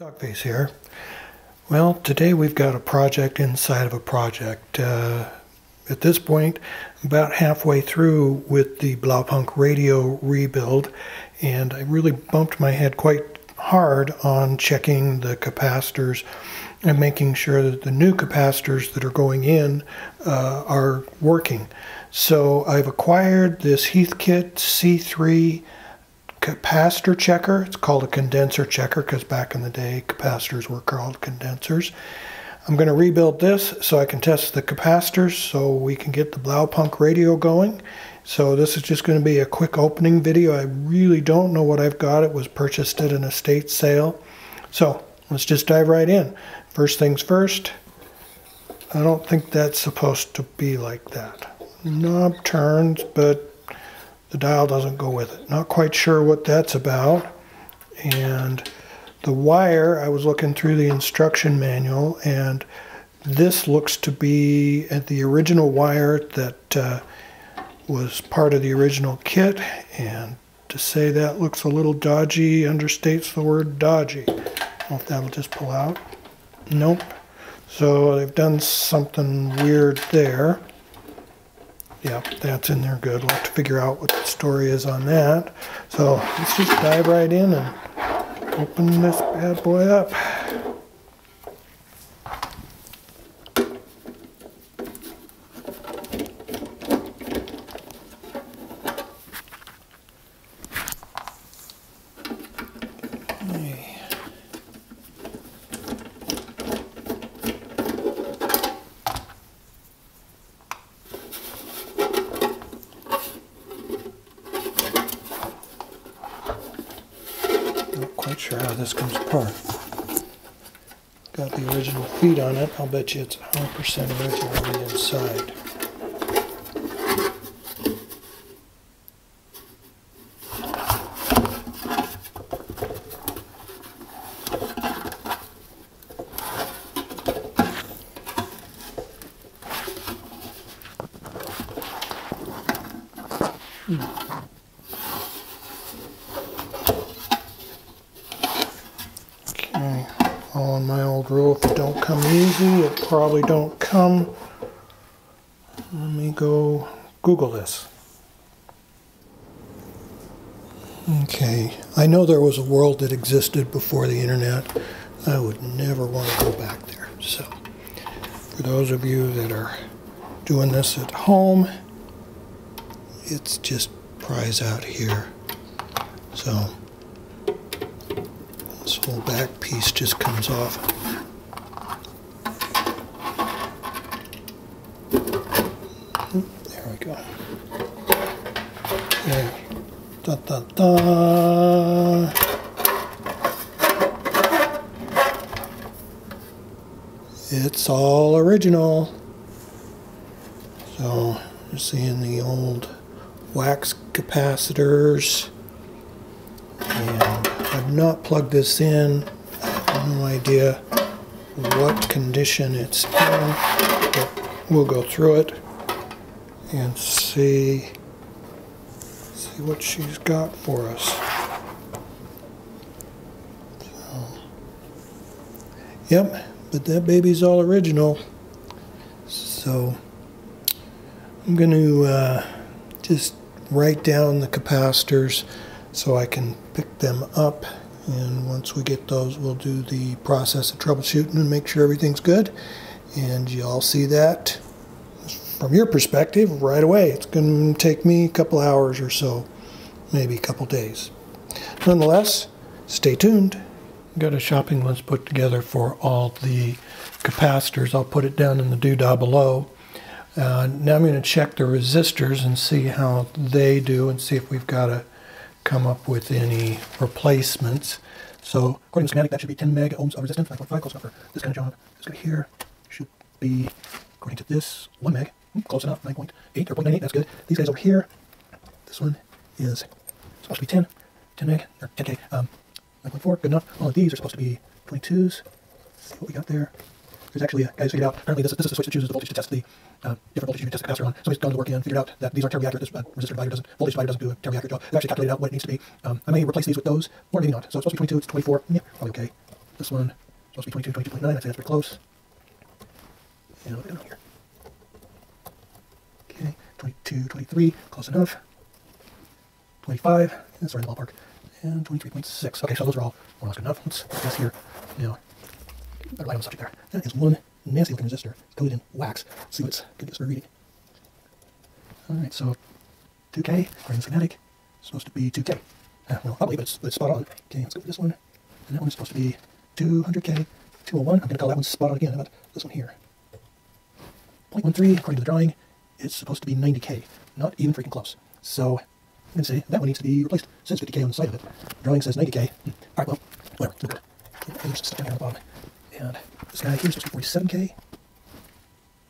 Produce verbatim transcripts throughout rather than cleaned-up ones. Dogface here. Well, today we've got a project inside of a project. Uh, at this point, about halfway through with the Blaupunkt radio rebuild, and I really bumped my head quite hard on checking the capacitors and making sure that the new capacitors that are going in uh, are working. So I've acquired this Heathkit C three capacitor checker. It's called a condenser checker because back in the day capacitors were called condensers. I'm going to rebuild this so I can test the capacitors so we can get the Blaupunkt radio going. So this is just going to be a quick opening video. I really don't know what I've got. It was purchased at an estate sale. So let's just dive right in. First things first, I don't think that's supposed to be like that. Knob turns, but the dial doesn't go with it. Not quite sure what that's about. And the wire, I was looking through the instruction manual, and this looks to be at the original wire that uh, was part of the original kit. And to say that looks a little dodgy understates the word dodgy. I don't know if that'll just pull out. Nope. So they've done something weird there. Yeah, that's in there good. We'll have to figure out what the story is on that. So let's just dive right in and open this bad boy up. Not sure how this comes apart. Got the original feet on it. I'll bet you it's one hundred percent original on the inside. On my old rule, if it don't come easy, it probably don't come. Let me go Google this. Okay, I know there was a world that existed before the internet. I would never want to go back there. So, for those of you that are doing this at home, it's just prize out here. So, this whole back piece just comes off. There we go. There. Da da da. It's all original. So you're seeing the old wax capacitors. I've not plugged this in. I have no idea what condition it's in, but we'll go through it and see see what she's got for us. So, yep, but that baby's all original. So I'm going to uh, just write down the capacitors so I can pick them up, and once we get those we'll do the process of troubleshooting and make sure everything's good, and you all see that from your perspective right away. It's going to take me a couple hours or so, maybe a couple days. Nonetheless, stay tuned. Got a shopping list put together for all the capacitors. I'll put it down in the doodad below. Uh, now I'm going to check the resistors and see how they do and see if we've got a come up with any replacements. So according to schematic, that should be ten mega ohms of resistance, nine point five, close enough for this kind of job. This guy here should be, according to this, one meg, close enough, nine point eight or zero point nine eight, that's good. These guys over here, this one is supposed to be ten, ten meg, or ten K, um, nine point four, good enough. All of these are supposed to be twenty-twos. Let's see what we got there. There's actually a guy who's figured out, apparently this, this is the switch that chooses the voltage to test the uh, different voltage you can test the capacitor on. Somebody's gone to work and figured out that these aren't terribly accurate. This uh, resistor divider doesn't, voltage divider doesn't do a terribly accurate job. They've actually calculated out what it needs to be. Um, I may replace these with those, or maybe not. So it's supposed to be twenty-two, it's twenty-four, yeah, probably okay. This one supposed to be twenty-two, twenty-two point nine. I'd say that's pretty close. And I'll look down here. Okay, twenty-two, twenty-three, close enough. twenty-five, that's right in the ballpark. And twenty-three point six. Okay, so those are all more or less good enough. Let's focus here. Now, better light on the subject there. That is one nasty looking resistor. It's coated in wax. Let's see what's good for reading. Alright, so two K, according to the schematic, supposed to be two K. Uh, well, probably, but it's, but it's spot on. Okay, let's go for this one. And that one's supposed to be two hundred K, two oh one. I'm going to call that one spot on again. How about this one here? zero point one three, according to the drawing, it's supposed to be ninety K. Not even freaking close. So, I'm going to say that one needs to be replaced. It says fifty K on the side of it. The drawing says ninety K. Hmm. Alright, well, whatever. It's good. Okay, there's some stuff down here on the bottom. And this guy here is supposed to be forty-seven K.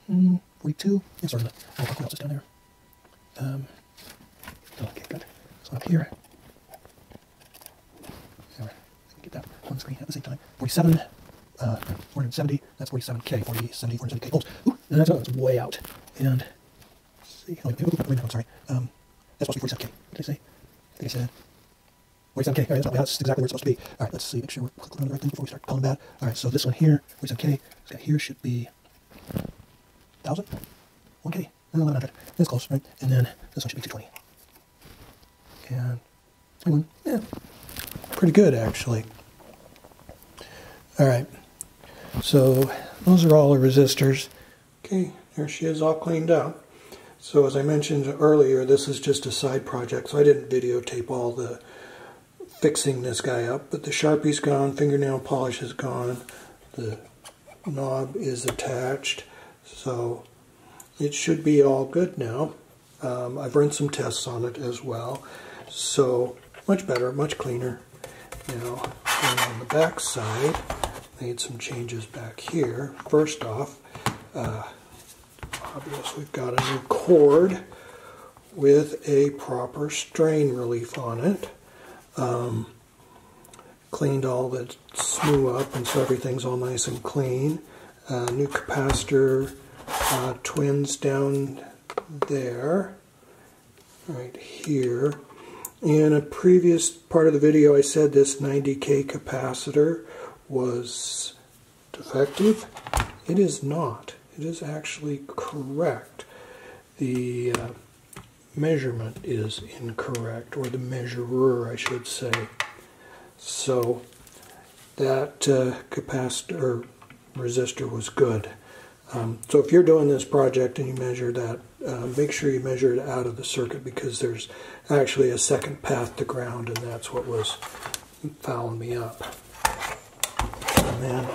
Hmm, forty-two. It's sort of the, what else is down there? Um, okay, good. So up here. There, I can get that on screen at the same time. forty-seven, uh, four seventy, that's forty-seven K, forty, seventy, forty-seven K volts. Ooh, and that's, oh, that's way out. And, let's see, oh, wait, I'm sorry. Um, that's supposed to be forty-seven K. What did I say? I think I said forty-seven K. Alright, that's probably, that's exactly where it's supposed to be. Alright, let's see, make sure we're clicking on the right thing before we start calling that. Alright, so this one here, forty-seven K, this guy here should be one thousand? one K? No, eleven hundred. That's close, right? And then this one should be two twenty. And twenty-one. Yeah. Pretty good, actually. Alright. So, those are all the resistors. Okay, there she is all cleaned out. So, as I mentioned earlier, this is just a side project. So, I didn't videotape all the fixing this guy up. But the Sharpie's gone. Fingernail polish is gone. The knob is attached. So, it should be all good now. Um, I've run some tests on it as well. So much better, much cleaner. Now, and on the back side, made some changes back here. First off, uh, obviously we've got a new cord with a proper strain relief on it. Um, cleaned all the smoo up, and so everything's all nice and clean. Uh, new capacitor Uh, twins down there, right here. In a previous part of the video, I said this ninety K capacitor was defective. It is not. It is actually correct. The uh, measurement is incorrect, or the measurer, I should say. So that uh, capacitor resistor was good. Um, so if you're doing this project and you measure that, uh, make sure you measure it out of the circuit, because there's actually a second path to ground, and that's what was fouling me up. And then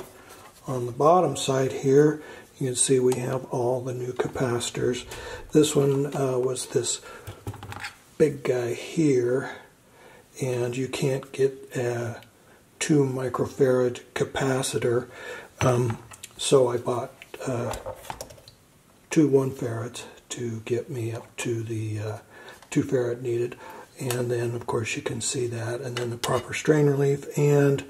on the bottom side here, you can see we have all the new capacitors. This one uh, was this big guy here, and you can't get a two microfarad capacitor, um, so I bought Uh, two one farads to get me up to the uh, two farad needed, and then of course you can see that, and then the proper strain relief, and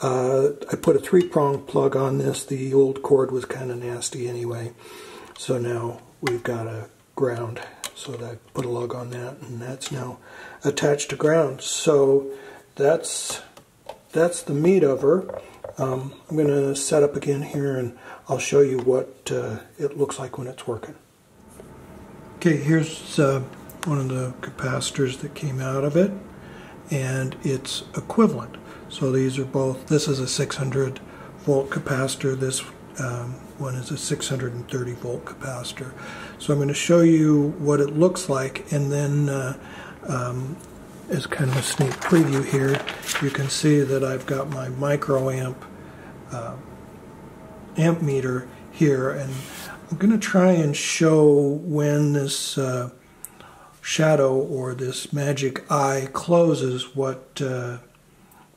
uh, I put a three prong plug on this. The old cord was kind of nasty anyway, so now we've got a ground, so that I put a lug on that, and that's now attached to ground. So that's that's the meat of her. Um, I'm going to set up again here, and I'll show you what uh, it looks like when it's working. Okay, here's uh, one of the capacitors that came out of it, and it's equivalent. So these are both, this is a six hundred volt capacitor, this um, one is a six hundred thirty volt capacitor. So I'm going to show you what it looks like, and then uh, um, as kind of a sneak preview here, you can see that I've got my microamp uh, amp meter here, and I'm going to try and show when this uh, shadow or this magic eye closes what uh,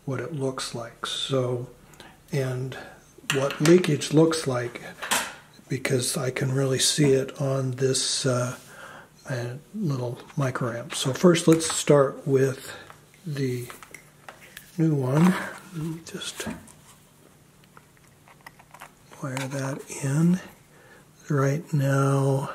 what it looks like. So, and what leakage looks like, because I can really see it on this Uh, a little microamp. So first let's start with the new one. Let me just wire that in. Right now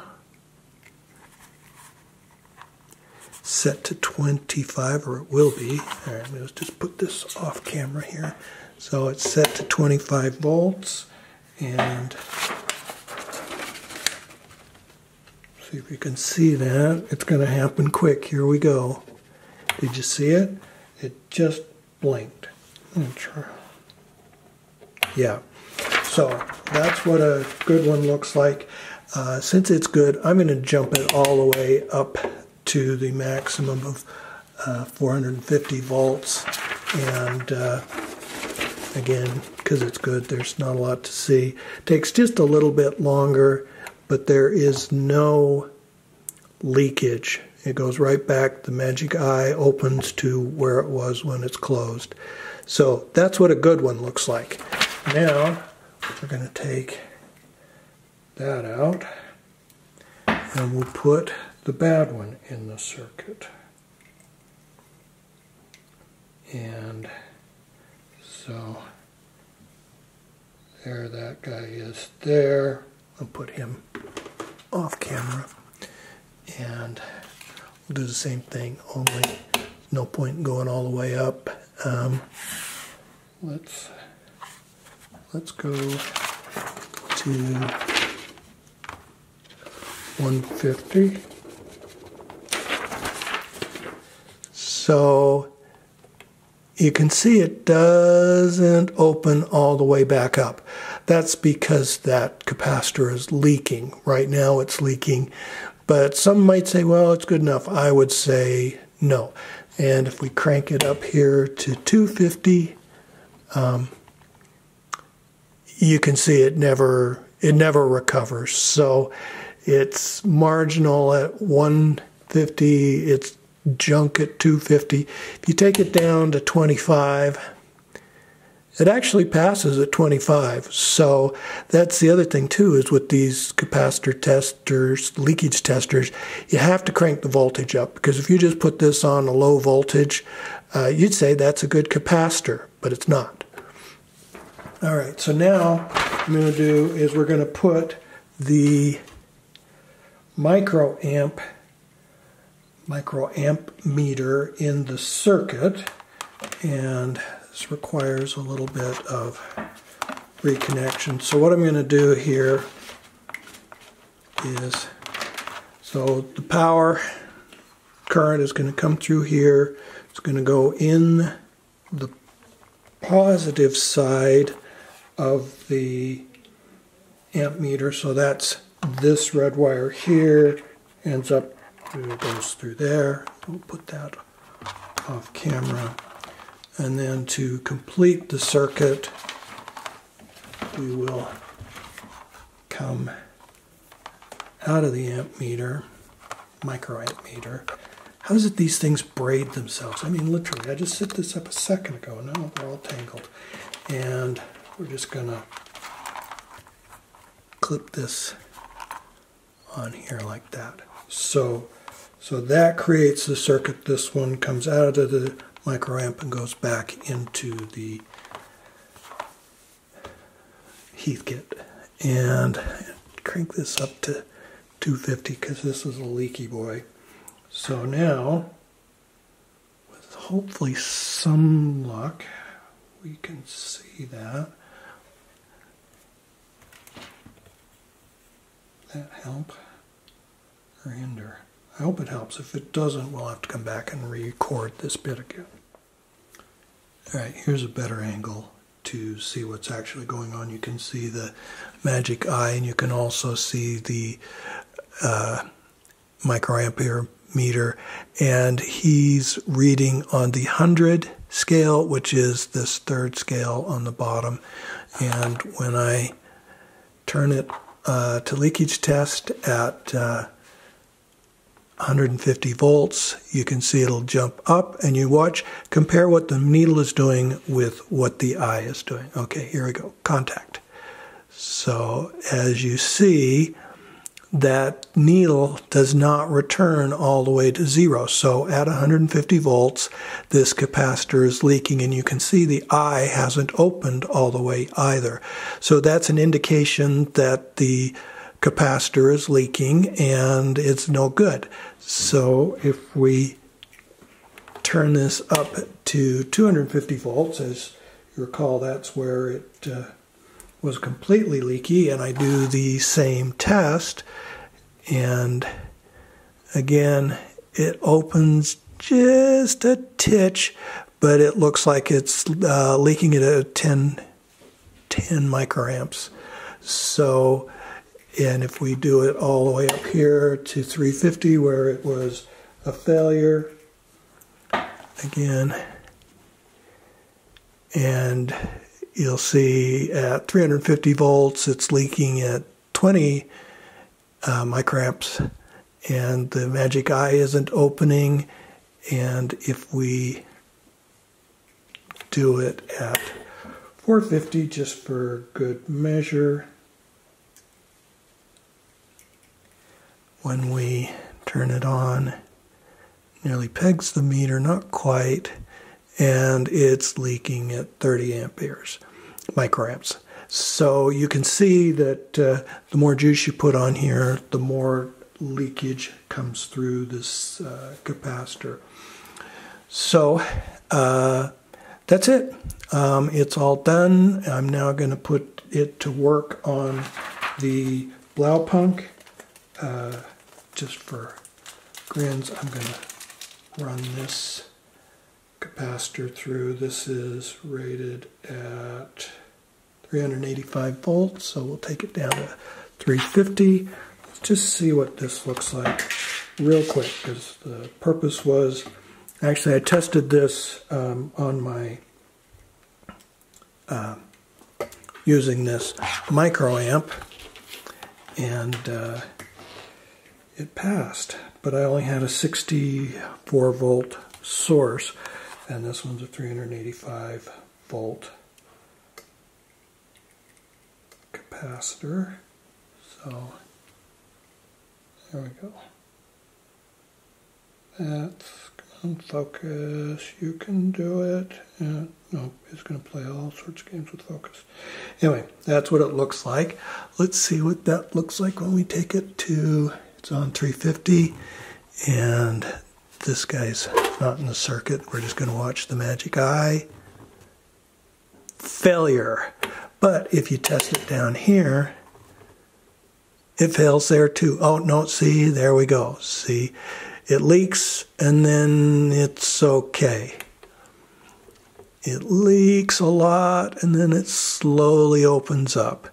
set to twenty-five, or it will be. Alright, let's just put this off camera here So it's set to twenty-five volts, and see if you can see that. It's going to happen quick. Here we go. Did you see it? It just blinked. Yeah. So that's what a good one looks like. Uh, since it's good, I'm going to jump it all the way up to the maximum of uh, four hundred fifty volts. And uh, again, because it's good, there's not a lot to see. It takes just a little bit longer, but there is no leakage. It goes right back. The magic eye opens to where it was when it's closed. So that's what a good one looks like. Now we're going to take that out, and we'll put the bad one in the circuit. And so there that guy is there. I'll put him off camera. And we'll do the same thing, only no point in going all the way up. Um, let's, let's go to one fifty. So you can see it doesn't open all the way back up. That's because that capacitor is leaking. Right now it's leaking, but some might say, well, it's good enough. I would say no. And if we crank it up here to two fifty, um, you can see it never it never recovers. So it's marginal at one fifty, it's junk at two fifty. If you take it down to twenty-five, it actually passes at twenty-five. So that's the other thing too, is with these capacitor testers, leakage testers, you have to crank the voltage up, because if you just put this on a low voltage, uh, you'd say that's a good capacitor, but it's not. All right, so now what I'm going to do is we're going to put the microamp microamp meter in the circuit, and this requires a little bit of reconnection. So what I'm going to do here is, so the power current is going to come through here. It's going to go in the positive side of the amp meter. So that's this red wire here, ends up, it goes through there. We'll put that off camera. And then to complete the circuit, we will come out of the amp meter, microamp meter. How is it these things braid themselves? I mean, literally, I just set this up a second ago. Now they're all tangled. And we're just going to clip this on here like that. So, so that creates the circuit. This one comes out of the microamp and goes back into the Heathkit. And crank this up to two fifty, because this is a leaky boy. So now, with hopefully some luck, we can see that. That help or hinder? I hope it helps. If it doesn't, we'll have to come back and re-record this bit again. All right, here's a better angle to see what's actually going on. You can see the magic eye, and you can also see the uh, microampere meter, and he's reading on the hundred scale, which is this third scale on the bottom. And when I turn it uh, to leakage test at uh, one hundred fifty volts, you can see it'll jump up, and you watch, compare what the needle is doing with what the eye is doing. Okay, here we go, contact. So as you see, that needle does not return all the way to zero. So at one hundred fifty volts, this capacitor is leaking, and you can see the eye hasn't opened all the way either. So that's an indication that the capacitor is leaking and it's no good. So if we turn this up to two hundred fifty volts, as You recall that's where it uh, was completely leaky, and I do the same test, and again it opens just a titch, but it looks like it's uh, leaking at a ten, ten microamps. So, and if we do it all the way up here to three fifty where it was a failure, again, and you'll see at three hundred fifty volts it's leaking at twenty uh, microamps, and the magic eye isn't opening. And if we do it at four fifty just for good measure, when we turn it on, nearly pegs the meter, not quite, and it's leaking at thirty amperes microamps. So you can see that uh, the more juice you put on here, the more leakage comes through this uh, capacitor. So uh, that's it. Um, it's all done. I'm now going to put it to work on the Blaupunkt. Uh, just for grins, I'm going to run this capacitor through. This is rated at three hundred eighty-five volts, so we'll take it down to three fifty. Let's just see what this looks like real quick, because the purpose was, actually I tested this um, on my uh, using this microamp, and uh, it passed, but I only had a sixty-four volt source, and this one's a three hundred eighty-five volt capacitor. So there we go. That's, come on, focus. You can do it. Yeah, no, it's going to play all sorts of games with focus. Anyway, that's what it looks like. Let's see what that looks like when we take it to. It's on three fifty, and this guy's not in the circuit. We're just going to watch the magic eye. Failure. But if you test it down here, it fails there too. Oh, no, see, there we go. See, it leaks, and then it's okay. It leaks a lot, and then it slowly opens up.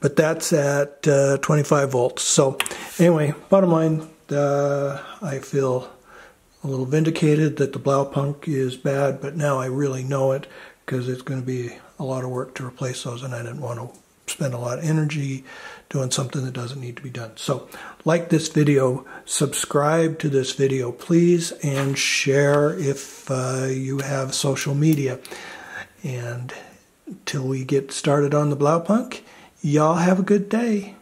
But that's at uh, twenty-five volts. So anyway, bottom line, uh, I feel a little vindicated that the Blaupunkt is bad, but now I really know it, because it's going to be a lot of work to replace those, and I didn't want to spend a lot of energy doing something that doesn't need to be done. So like this video, subscribe to this video please, and share if uh, you have social media. And until we get started on the Blaupunkt, y'all have a good day.